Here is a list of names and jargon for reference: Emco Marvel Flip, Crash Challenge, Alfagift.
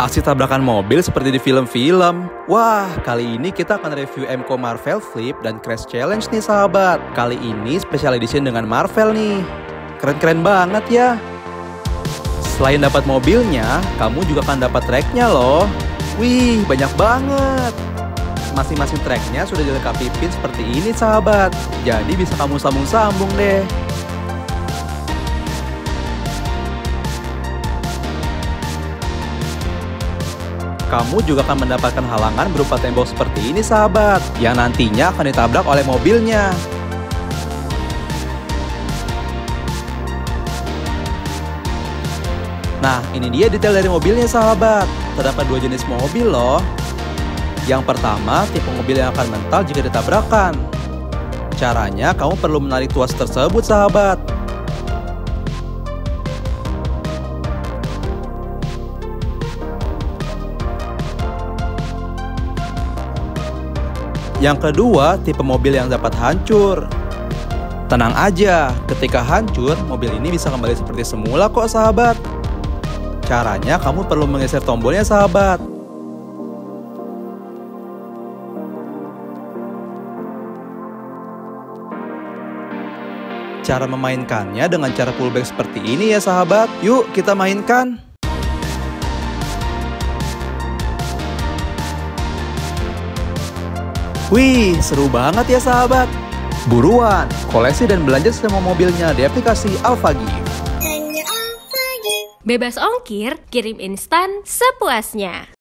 aksi tabrakan mobil seperti di film-film. Wah, kali ini kita akan review Emco Marvel Flip dan Crash Challenge nih sahabat. Kali ini special edition dengan Marvel nih. Keren-keren banget ya. Selain dapat mobilnya, kamu juga akan dapat tracknya loh. Wih, banyak banget. Masing-masing tracknya sudah dilengkapi pin seperti ini sahabat. Jadi bisa kamu sambung-sambung deh. Kamu juga akan mendapatkan halangan berupa tembok seperti ini sahabat, yang nantinya akan ditabrak oleh mobilnya. Nah, ini dia detail dari mobilnya sahabat. Terdapat dua jenis mobil loh. Yang pertama, tipe mobil yang akan mental jika ditabrakan. Caranya, kamu perlu menarik tuas tersebut sahabat. Yang kedua, tipe mobil yang dapat hancur. Tenang aja, ketika hancur, mobil ini bisa kembali seperti semula kok sahabat. Caranya, kamu perlu menggeser tombolnya sahabat. Cara memainkannya dengan cara pullback seperti ini ya sahabat. Yuk kita mainkan. Wih, seru banget ya sahabat. Buruan, koleksi dan belanja semua mobilnya di aplikasi Alfagift. Bebas ongkir, kirim instan sepuasnya.